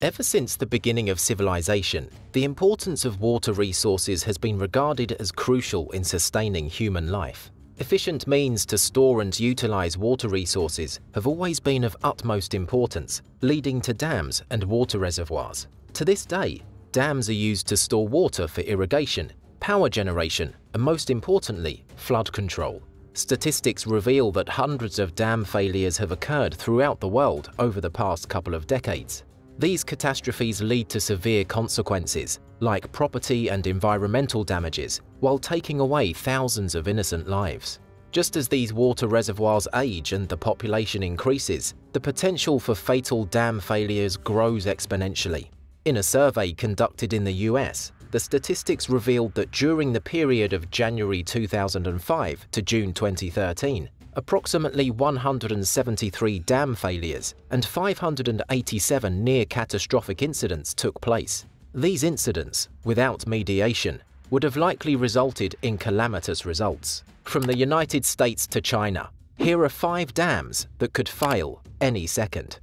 Ever since the beginning of civilization, the importance of water resources has been regarded as crucial in sustaining human life. Efficient means to store and utilize water resources have always been of utmost importance, leading to dams and water reservoirs. To this day, dams are used to store water for irrigation, power generation, and most importantly, flood control. Statistics reveal that hundreds of dam failures have occurred throughout the world over the past couple of decades. These catastrophes lead to severe consequences, like property and environmental damages, while taking away thousands of innocent lives. Just as these water reservoirs age and the population increases, the potential for fatal dam failures grows exponentially. In a survey conducted in the US, the statistics revealed that during the period of January 2005 to June 2013, approximately 173 dam failures and 587 near-catastrophic incidents took place. These incidents, without mediation, would have likely resulted in calamitous results. From the United States to China, here are 5 dams that could fail any second.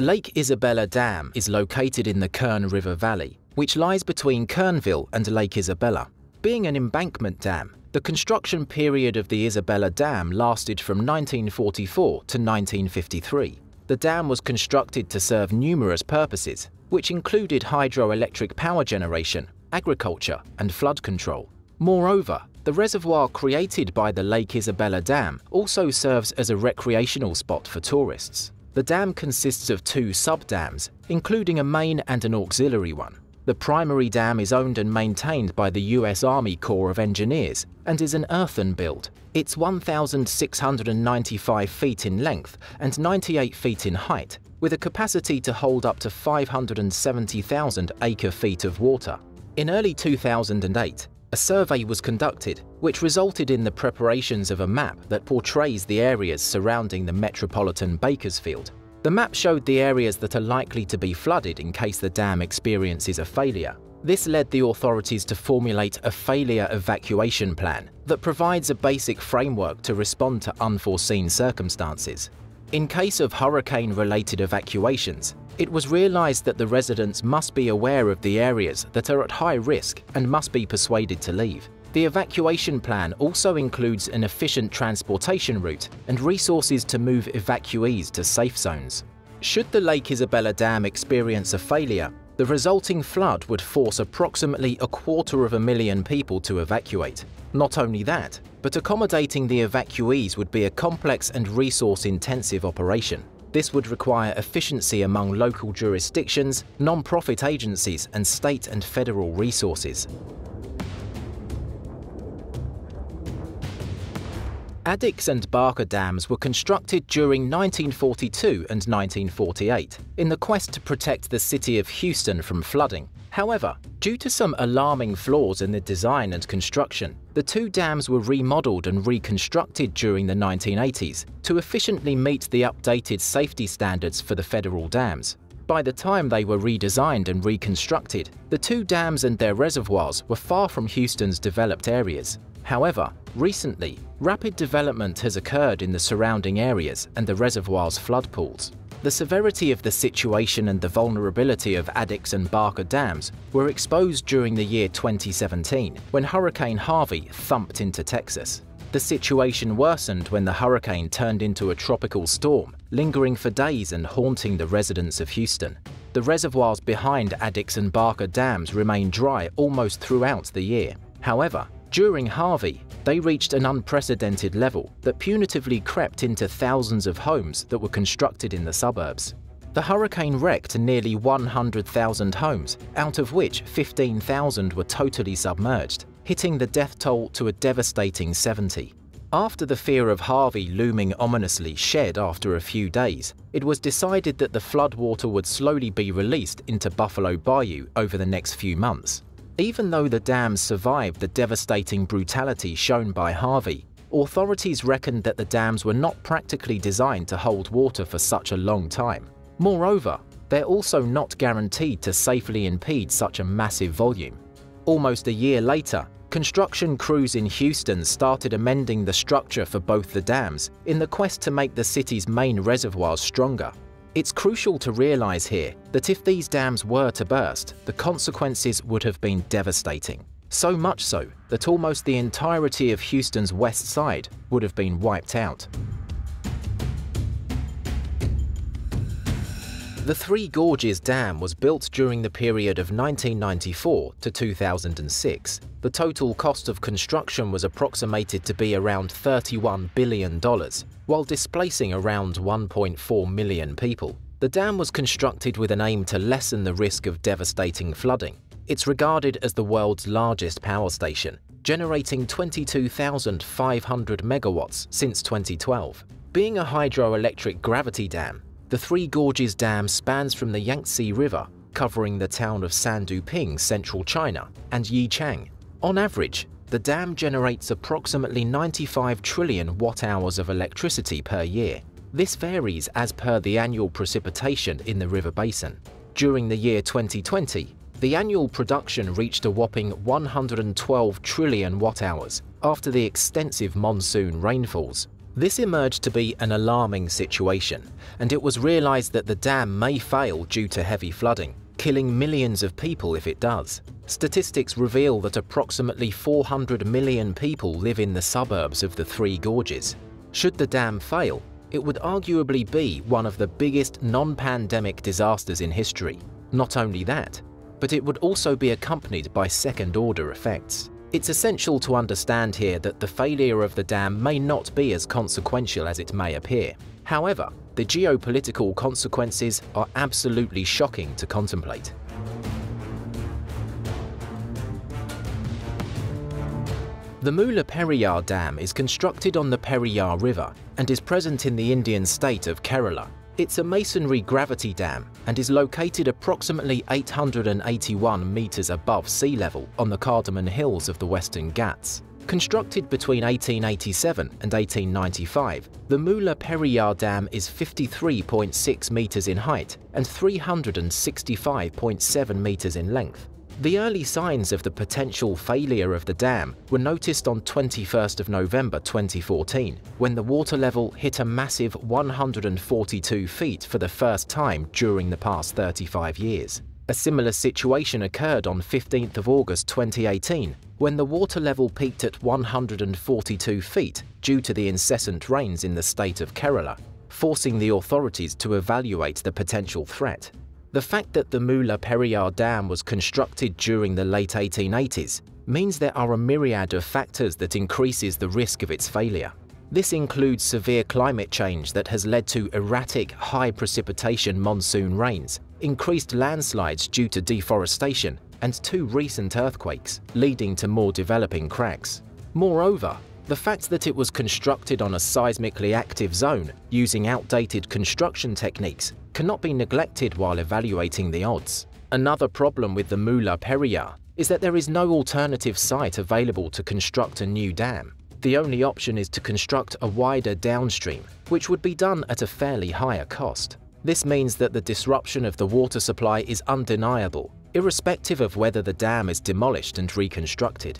Lake Isabella Dam is located in the Kern River Valley, which lies between Kernville and Lake Isabella. Being an embankment dam, the construction period of the Isabella Dam lasted from 1944 to 1953. The dam was constructed to serve numerous purposes, which included hydroelectric power generation, agriculture, and flood control. Moreover, the reservoir created by the Lake Isabella Dam also serves as a recreational spot for tourists. The dam consists of 2 sub-dams, including a main and an auxiliary one. The primary dam is owned and maintained by the US Army Corps of Engineers and is an earthen build. It's 1,695 feet in length and 98 feet in height, with a capacity to hold up to 570,000 acre-feet of water. In early 2008, a survey was conducted, which resulted in the preparations of a map that portrays the areas surrounding the metropolitan Bakersfield. The map showed the areas that are likely to be flooded in case the dam experiences a failure. This led the authorities to formulate a failure evacuation plan that provides a basic framework to respond to unforeseen circumstances. In case of hurricane-related evacuations, it was realized that the residents must be aware of the areas that are at high risk and must be persuaded to leave. The evacuation plan also includes an efficient transportation route and resources to move evacuees to safe zones. Should the Lake Isabella Dam experience a failure, the resulting flood would force approximately 250,000 people to evacuate. Not only that, but accommodating the evacuees would be a complex and resource-intensive operation. This would require efficiency among local jurisdictions, non-profit agencies, and state and federal resources. Addicks and Barker dams were constructed during 1942 and 1948 in the quest to protect the city of Houston from flooding. However, due to some alarming flaws in the design and construction, the 2 dams were remodeled and reconstructed during the 1980s to efficiently meet the updated safety standards for the federal dams. By the time they were redesigned and reconstructed, the 2 dams and their reservoirs were far from Houston's developed areas. However, recently, rapid development has occurred in the surrounding areas and the reservoir's flood pools. The severity of the situation and the vulnerability of Addicks and Barker dams were exposed during the year 2017, when Hurricane Harvey thumped into Texas. The situation worsened when the hurricane turned into a tropical storm, lingering for days and haunting the residents of Houston. The reservoirs behind Addicks and Barker dams remained dry almost throughout the year. However, during Harvey, they reached an unprecedented level that punitively crept into thousands of homes that were constructed in the suburbs. The hurricane wrecked nearly 100,000 homes, out of which 15,000 were totally submerged, hitting the death toll to a devastating 70. After the fear of Harvey looming ominously shed after a few days, it was decided that the floodwater would slowly be released into Buffalo Bayou over the next few months. Even though the dams survived the devastating brutality shown by Harvey, authorities reckoned that the dams were not practically designed to hold water for such a long time. Moreover, they're also not guaranteed to safely impede such a massive volume. Almost a year later, Construction crews in Houston started amending the structure for both the dams in the quest to make the city's main reservoirs stronger. It's crucial to realize here that if these dams were to burst, the consequences would have been devastating. So much so that almost the entirety of Houston's west side would have been wiped out. The Three Gorges Dam was built during the period of 1994 to 2006. The total cost of construction was approximated to be around $31 billion, while displacing around 1.4 million people. The dam was constructed with an aim to lessen the risk of devastating flooding. It's regarded as the world's largest power station, generating 22,500 megawatts since 2012. Being a hydroelectric gravity dam, the Three Gorges Dam spans from the Yangtze River, covering the town of Sandouping, central China, and Yichang. On average, the dam generates approximately 95 trillion watt-hours of electricity per year. This varies as per the annual precipitation in the river basin. During the year 2020, the annual production reached a whopping 112 trillion watt-hours after the extensive monsoon rainfalls. This emerged to be an alarming situation, and it was realized that the dam may fail due to heavy flooding, killing millions of people if it does. Statistics reveal that approximately 400 million people live in the suburbs of the Three Gorges. Should the dam fail, it would arguably be one of the biggest non-pandemic disasters in history. Not only that, but it would also be accompanied by second-order effects. It's essential to understand here that the failure of the dam may not be as consequential as it may appear. However, the geopolitical consequences are absolutely shocking to contemplate. The Mullaperiyar Dam is constructed on the Periyar River and is present in the Indian state of Kerala. It's a masonry gravity dam and is located approximately 881 meters above sea level on the Cardamon hills of the Western Ghats. Constructed between 1887 and 1895, the Mullaperiyar Dam is 53.6 meters in height and 365.7 meters in length. The early signs of the potential failure of the dam were noticed on 21st of November 2014, when the water level hit a massive 142 feet for the first time during the past 35 years. A similar situation occurred on 15th of August 2018, when the water level peaked at 142 feet due to the incessant rains in the state of Kerala, forcing the authorities to evaluate the potential threat. The fact that the Mullaperiyar Dam was constructed during the late 1880s means there are a myriad of factors that increases the risk of its failure. This includes severe climate change that has led to erratic, high precipitation monsoon rains, increased landslides due to deforestation, and two recent earthquakes, leading to more developing cracks. Moreover, the fact that it was constructed on a seismically active zone using outdated construction techniques cannot be neglected while evaluating the odds. Another problem with the Mullaperiyar is that there is no alternative site available to construct a new dam. The only option is to construct a wider downstream, which would be done at a fairly higher cost. This means that the disruption of the water supply is undeniable, irrespective of whether the dam is demolished and reconstructed.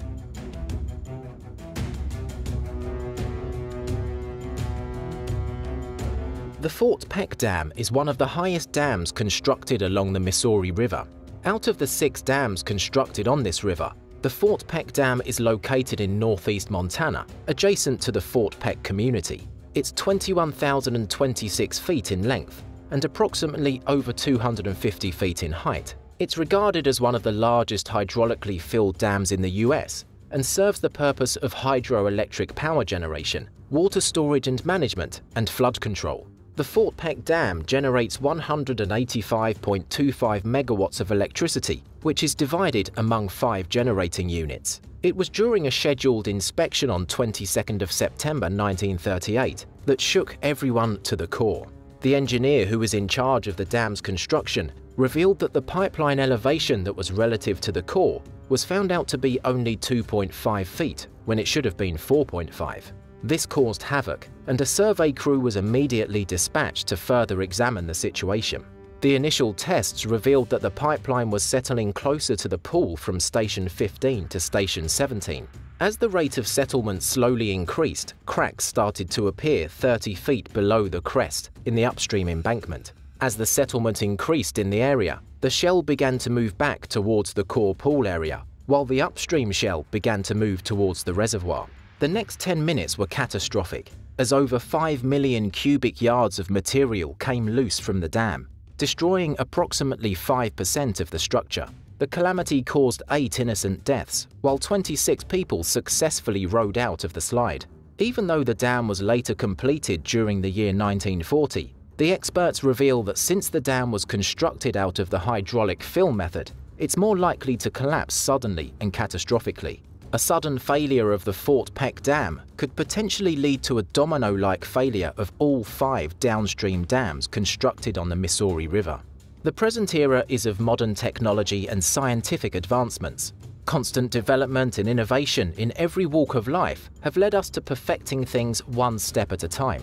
The Fort Peck Dam is one of the highest dams constructed along the Missouri River. Out of the 6 dams constructed on this river, the Fort Peck Dam is located in northeast Montana, adjacent to the Fort Peck community. It's 21,026 feet in length and approximately over 250 feet in height. It's regarded as one of the largest hydraulically filled dams in the US and serves the purpose of hydroelectric power generation, water storage and management, and flood control. The Fort Peck Dam generates 185.25 megawatts of electricity, which is divided among 5 generating units. It was during a scheduled inspection on 22nd of September 1938 that shook everyone to the core. The engineer who was in charge of the dam's construction revealed that the pipeline elevation that was relative to the core was found out to be only 2.5 feet when it should have been 4.5. This caused havoc, and a survey crew was immediately dispatched to further examine the situation. The initial tests revealed that the pipeline was settling closer to the pool from Station 15 to Station 17. As the rate of settlement slowly increased, cracks started to appear 30 feet below the crest in the upstream embankment. As the settlement increased in the area, the shell began to move back towards the core pool area, while the upstream shell began to move towards the reservoir. The next 10 minutes were catastrophic, as over 5 million cubic yards of material came loose from the dam, destroying approximately 5% of the structure. The calamity caused 8 innocent deaths, while 26 people successfully rode out of the slide. Even though the dam was later completed during the year 1940, the experts reveal that since the dam was constructed out of the hydraulic fill method, it's more likely to collapse suddenly and catastrophically. A sudden failure of the Fort Peck Dam could potentially lead to a domino-like failure of all 5 downstream dams constructed on the Missouri River. The present era is of modern technology and scientific advancements. Constant development and innovation in every walk of life have led us to perfecting things one step at a time.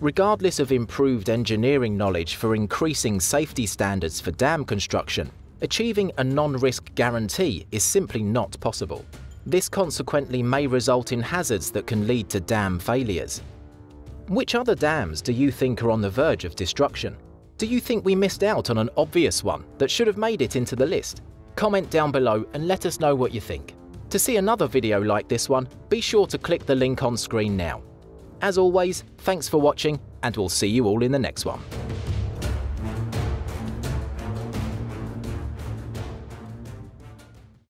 Regardless of improved engineering knowledge for increasing safety standards for dam construction, achieving a non-risk guarantee is simply not possible. This consequently may result in hazards that can lead to dam failures. Which other dams do you think are on the verge of destruction? Do you think we missed out on an obvious one that should have made it into the list? Comment down below and let us know what you think. To see another video like this one, be sure to click the link on screen now. As always, thanks for watching, and we'll see you all in the next one.